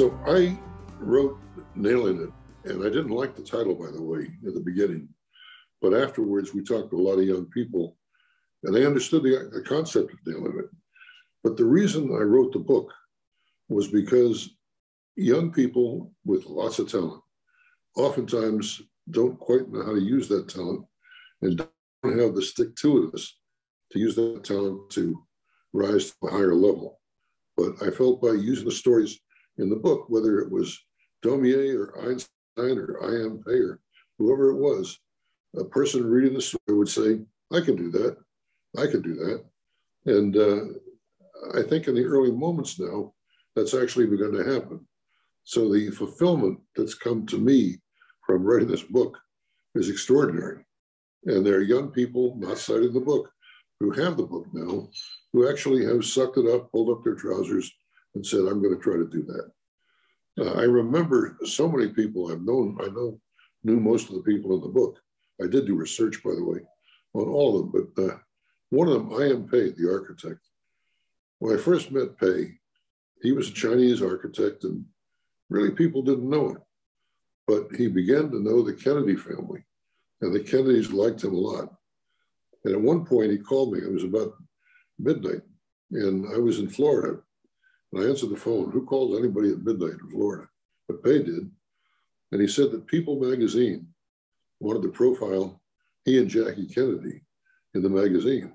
So I wrote Nailing It, and I didn't like the title, by the way, at the beginning. But afterwards, we talked to a lot of young people, and they understood the concept of Nailing It. But the reason I wrote the book was because young people with lots of talent oftentimes don't quite know how to use that talent and don't have the stick-to-itiveness to use that talent to rise to a higher level. But I felt by using the stories in the book, whether it was Daumier or Einstein or I.M. Pei or whoever it was, a person reading the story would say, I can do that. I can do that. And I think in the early moments now, that's actually begun to happen. So the fulfillment that's come to me from writing this book is extraordinary. And there are young people not citing the book who have the book now, who actually have sucked it up, pulled up their trousers, and said, I'm going to try to do that. I remember so many people I've known. I knew most of the people in the book. I did do research, by the way, on all of them, but one of them, I.M. Pei, the architect. When I first met Pei, he was a Chinese architect, and really people didn't know him. But he began to know the Kennedy family, and the Kennedys liked him a lot. And at one point, he called me. It was about midnight, and I was in Florida. And I answered the phone. Who calls anybody at midnight in Florida? But Pei did. And he said that People magazine wanted to profile he and Jackie Kennedy in the magazine.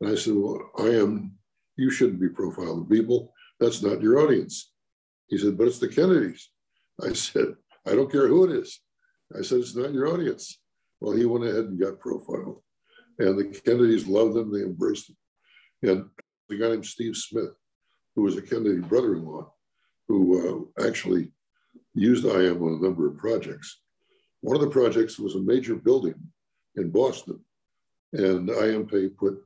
And I said, well, you shouldn't be profiling People. That's not your audience. He said, but it's the Kennedys. I said, I don't care who it is. I said, it's not your audience. Well, he went ahead and got profiled. And the Kennedys loved him. They embraced him. And the guy named Steve Smith, who was a Kennedy brother-in-law, who actually used IM on a number of projects. One of the projects was a major building in Boston, and I.M. Pei put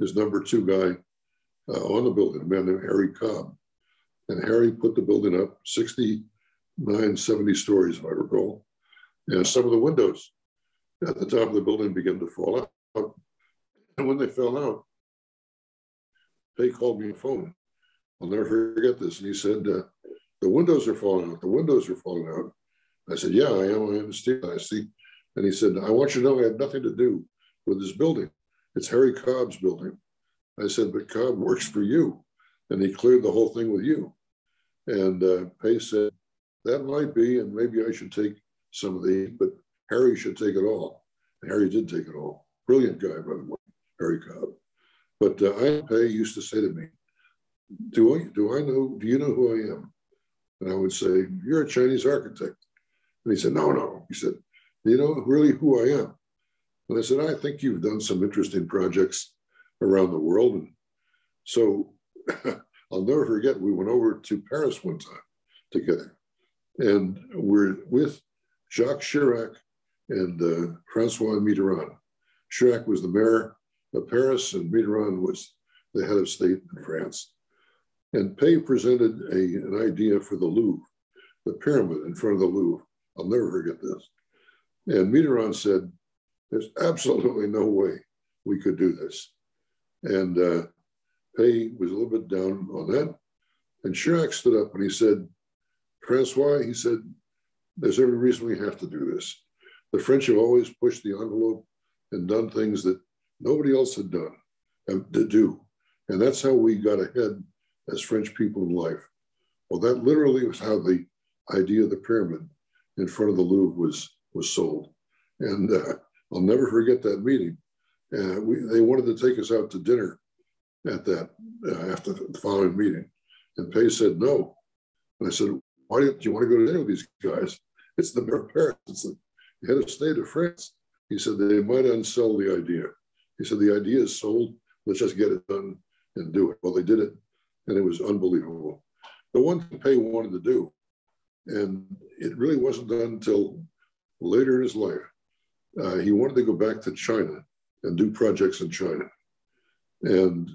his number 2 guy on the building, a man named Harry Cobb. And Harry put the building up 69, 70 stories, if I recall. And some of the windows at the top of the building began to fall out. And when they fell out, Pei called me on the phone. I'll never forget this. And he said, the windows are falling out. The windows are falling out. I said, yeah, I am Steve. I see. And he said, I want you to know I had nothing to do with this building. It's Harry Cobb's building. I said, but Cobb works for you. And he cleared the whole thing with you. And Pei said, that might be, and maybe I should take some of the heat, but Harry should take it all. And Harry did take it all. Brilliant guy, by the way, Harry Cobb. But Pei used to say to me, do you know who I am? And I would say, you're a Chinese architect. And he said, no. He said, you know really who I am? And I said, I think you've done some interesting projects around the world. And so I'll never forget, we went over to Paris one time together. And we're with Jacques Chirac and Francois Mitterrand. Chirac was the mayor of Paris, and Mitterrand was the head of state in France. And Pei presented an idea for the Louvre, the pyramid in front of the Louvre. I'll never forget this. And Mitterrand said, there's absolutely no way we could do this. And Pei was a little bit down on that. And Chirac stood up and he said, Francois, he said, there's every reason we have to do this. The French have always pushed the envelope and done things that nobody else had done, to do. And that's how we got ahead as French people in life. Well, that literally was how the idea of the pyramid in front of the Louvre was sold. And I'll never forget that meeting. They wanted to take us out to dinner at that, after the following meeting. And Pei said, no. And I said, why do you want to go to dinner with these guys? It's the mayor of Paris, it's the head of state of France. He said, they might unsell the idea. He said, the idea is sold, let's just get it done and do it. Well, they did it. And it was unbelievable. The one thing Pei wanted to do, and it really wasn't done until later in his life, he wanted to go back to China and do projects in China. And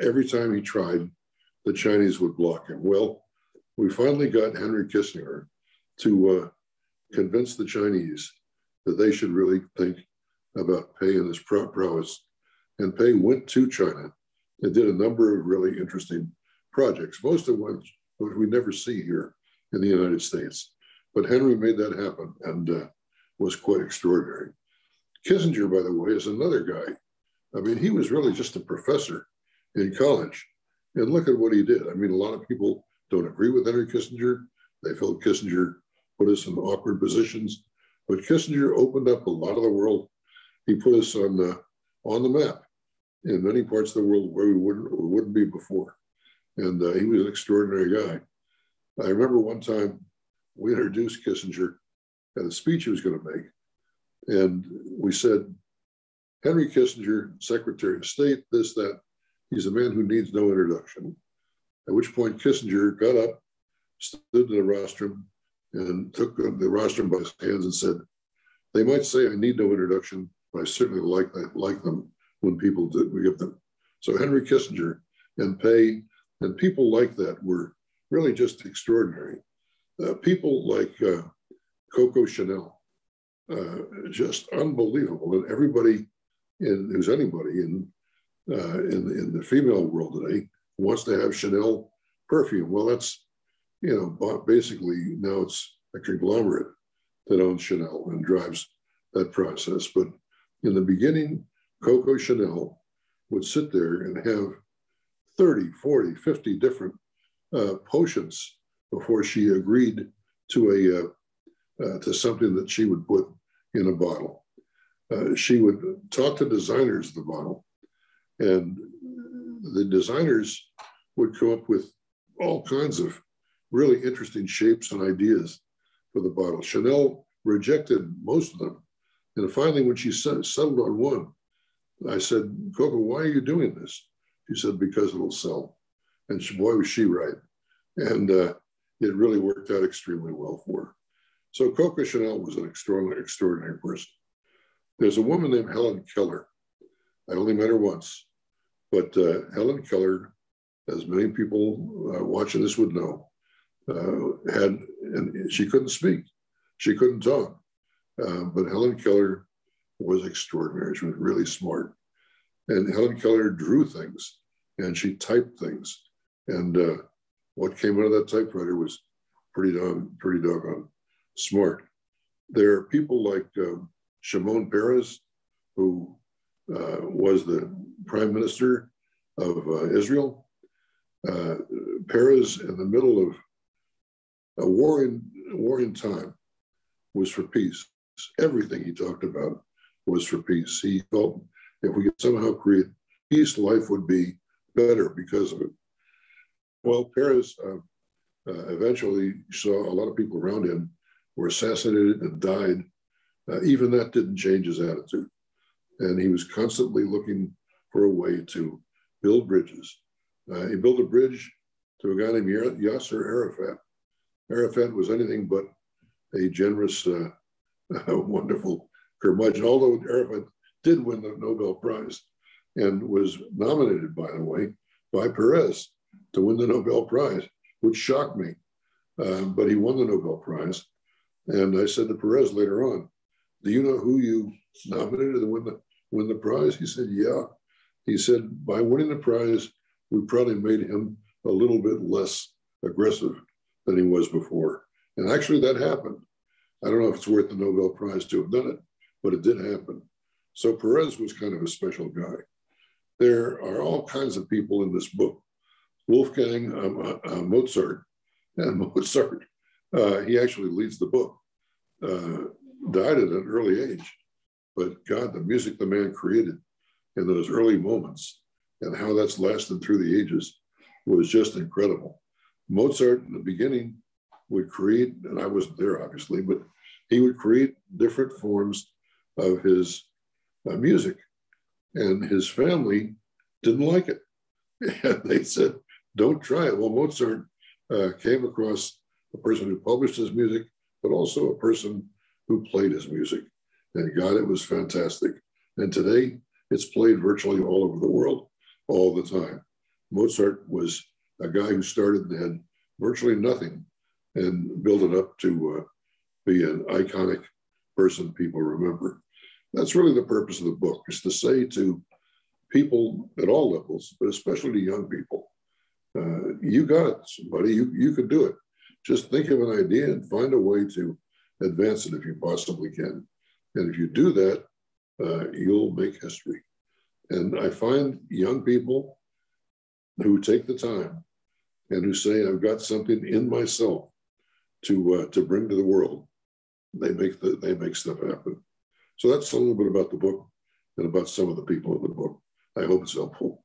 every time he tried, the Chinese would block him. Well, we finally got Henry Kissinger to convince the Chinese that they should really think about Pei and his prowess. And Pei went to China and did a number of really interesting projects, most of which we never see here in the United States. But Henry made that happen and was quite extraordinary. Kissinger, by the way, is another guy. I mean, he was really just a professor in college. And look at what he did. I mean, a lot of people don't agree with Henry Kissinger. They felt Kissinger put us in awkward positions. But Kissinger opened up a lot of the world. He put us on the map in many parts of the world where we wouldn't be before. And he was an extraordinary guy. I remember one time we introduced Kissinger at a speech he was going to make. And we said, Henry Kissinger, Secretary of State, this, that. He's a man who needs no introduction. At which point Kissinger got up, stood in the rostrum, and took the rostrum by his hands and said, they might say I need no introduction, but I certainly like them when people do, we give them. So Henry Kissinger and Pei and people like that were really just extraordinary. People like Coco Chanel, just unbelievable. And everybody, who's anybody in the female world today, wants to have Chanel perfume. Well, that's, you know, basically now it's a conglomerate that owns Chanel and drives that process. But in the beginning, Coco Chanel would sit there and have 30, 40, 50 different potions before she agreed to a to something that she would put in a bottle. She would talk to designers of the bottle, and the designers would come up with all kinds of really interesting shapes and ideas for the bottle. Chanel rejected most of them, and finally, when she settled on one, I said, Coco, why are you doing this? She said, because it'll sell. And she, boy, was she right. And it really worked out extremely well for her. So Coco Chanel was an extraordinary person. There's a woman named Helen Keller. I only met her once, but Helen Keller, as many people watching this would know, she couldn't speak. She couldn't talk. But Helen Keller was extraordinary. She was really smart. And Helen Keller drew things, and she typed things. And what came out of that typewriter was pretty doggone smart. There are people like Shimon Peres, who was the prime minister of Israel. Peres, in the middle of a war in time, was for peace. Everything he talked about was for peace. He felt if we could somehow create peace, life would be better because of it. Well, Peres eventually saw a lot of people around him were assassinated and died. Even that didn't change his attitude. And he was constantly looking for a way to build bridges. He built a bridge to a guy named Yasser Arafat. Arafat was anything but a generous, wonderful curmudgeon, although Arafat did win the Nobel Prize and was nominated, by the way, by Peres to win the Nobel Prize, which shocked me. But he won the Nobel Prize. And I said to Peres later on, do you know who you nominated to win the prize? He said, yeah. He said, by winning the prize, we probably made him a little bit less aggressive than he was before. And actually that happened. I don't know if it's worth the Nobel Prize to have done it, but it did happen. So Peres was kind of a special guy. There are all kinds of people in this book. Wolfgang Mozart, and Mozart, he actually leads the book, died at an early age, but God, the music the man created in those early moments and how that's lasted through the ages was just incredible. Mozart in the beginning would create, and I wasn't there obviously, but he would create different forms of his music, and his family didn't like it. And they said, don't try it. Well, Mozart came across a person who published his music, but also a person who played his music. And God, it was fantastic. And today, it's played virtually all over the world, all the time. Mozart was a guy who started and had virtually nothing and built it up to be an iconic person people remember. That's really the purpose of the book, is to say to people at all levels, but especially to young people, you got it, somebody, you could do it. Just think of an idea and find a way to advance it if you possibly can. And if you do that, you'll make history. And I find young people who take the time and who say, I've got something in myself to bring to the world, they make stuff happen. So that's a little bit about the book and about some of the people in the book. I hope it's helpful.